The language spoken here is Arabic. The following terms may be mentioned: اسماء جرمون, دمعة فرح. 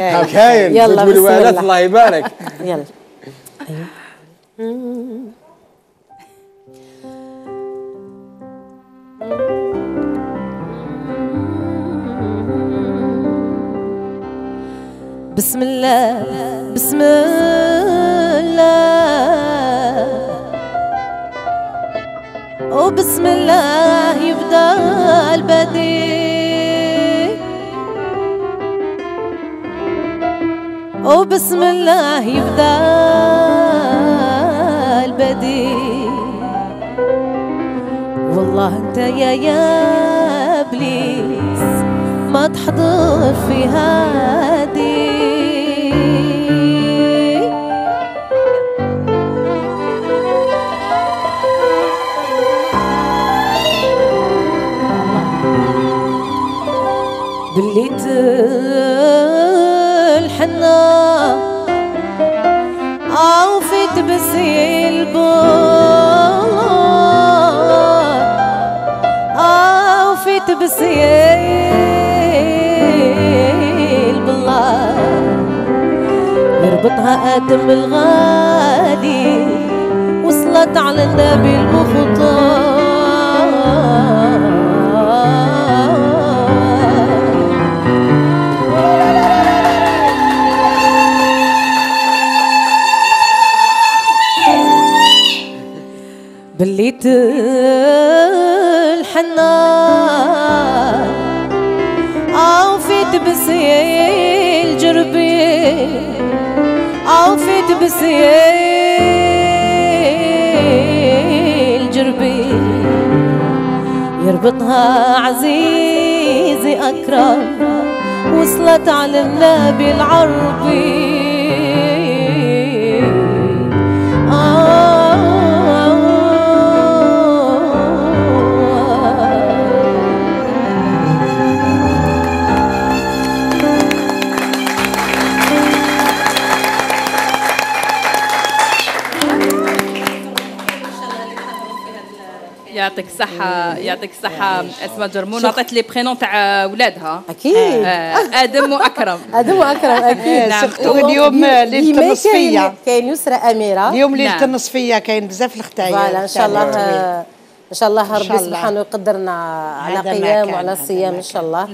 هاو كاين يلا بسم الله. الله يبارك. يلا ايوه بسم الله بسم الله وبسم الله يبدا البديع وبسم الله يبدا البديع والله انت يا ابليس ما تحضر في هادي باللي تلحنا او في تبسي البار او في تبسي البار يربطها ادم الغالي وصلت على النبي المختار باللي تلحنا او في تبسي الجربي او في تبسي الجربي يربطها عزيزي اكرم وصلت على النبي العربي يعطيك الصحة يعطيك الصحة اسماء جرمون عطات لي برينون تاع ولادها اكيد ادم واكرم ادم واكرم اكيد شفتوا اليوم ليلة النصفية كاين يسرى اميرة اليوم ليلة النصفية كاين بزاف الختايات فوالا ان شاء الله ان شاء الله ربي سبحانه يقدرنا على قيام وعلى صيام ان شاء الله